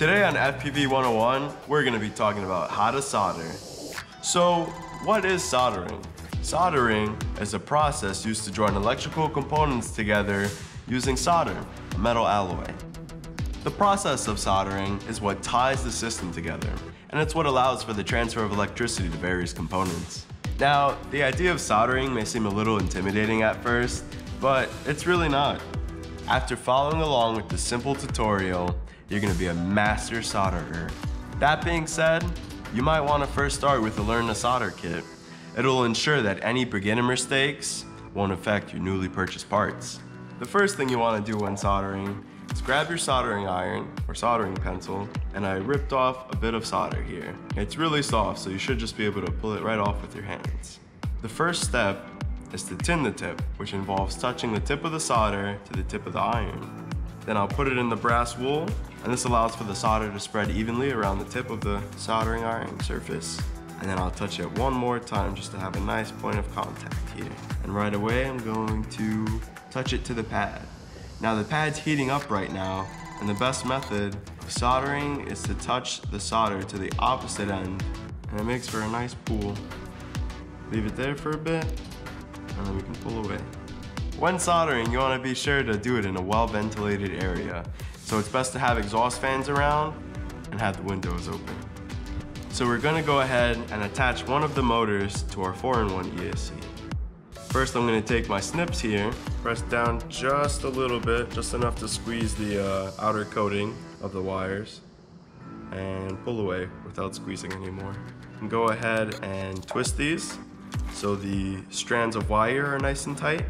Today on FPV 101, we're gonna be talking about how to solder. So, what is soldering? Soldering is a process used to join electrical components together using solder, a metal alloy. The process of soldering is what ties the system together, and it's what allows for the transfer of electricity to various components. Now, the idea of soldering may seem a little intimidating at first, but it's really not. After following along with this simple tutorial, you're gonna be a master solderer. That being said, you might wanna first start with the Learn to Solder Kit. It'll ensure that any beginner mistakes won't affect your newly purchased parts. The first thing you wanna do when soldering is grab your soldering iron or soldering pencil, and I ripped off a bit of solder here. It's really soft, so you should just be able to pull it right off with your hands. The first step is to tin the tip, which involves touching the tip of the solder to the tip of the iron. Then I'll put it in the brass wool, and this allows for the solder to spread evenly around the tip of the soldering iron surface. And then I'll touch it one more time just to have a nice point of contact here. And right away, I'm going to touch it to the pad. Now the pad's heating up right now, and the best method of soldering is to touch the solder to the opposite end, and it makes for a nice pool. Leave it there for a bit, and then we can pull away. When soldering, you want to be sure to do it in a well-ventilated area, so it's best to have exhaust fans around and have the windows open. So we're going to go ahead and attach one of the motors to our 4-in-1 ESC. First, I'm going to take my snips here, press down just a little bit, just enough to squeeze the outer coating of the wires, and pull away without squeezing anymore. And go ahead and twist these so the strands of wire are nice and tight.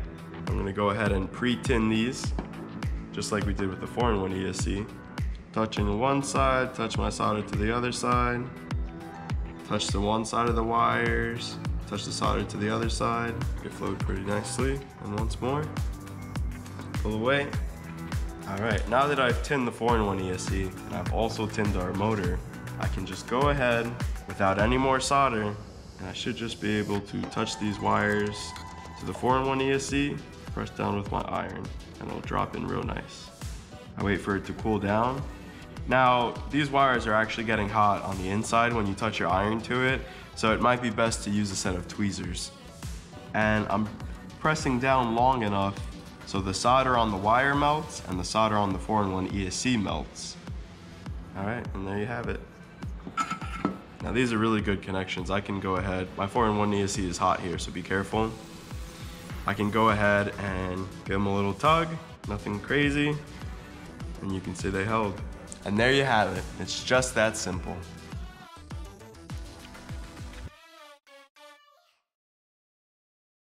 I'm gonna go ahead and pre-tin these, just like we did with the 4-in-1 ESC. Touching one side, touch my solder to the other side, touch the one side of the wires, touch the solder to the other side. It flowed pretty nicely. And once more, pull away. All right, now that I've tinned the 4-in-1 ESC, and I've also tinned our motor, I can just go ahead without any more solder, and I should just be able to touch these wires to the 4-in-1 ESC, press down with my iron, and it'll drop in real nice. I wait for it to cool down. Now, these wires are actually getting hot on the inside when you touch your iron to it, so it might be best to use a set of tweezers. And I'm pressing down long enough so the solder on the wire melts and the solder on the 4-in-1 ESC melts. All right, and there you have it. Now these are really good connections. I can go ahead, my 4-in-1 ESC is hot here, so be careful. I can go ahead and give them a little tug, nothing crazy, and you can see they held. And there you have it, it's just that simple.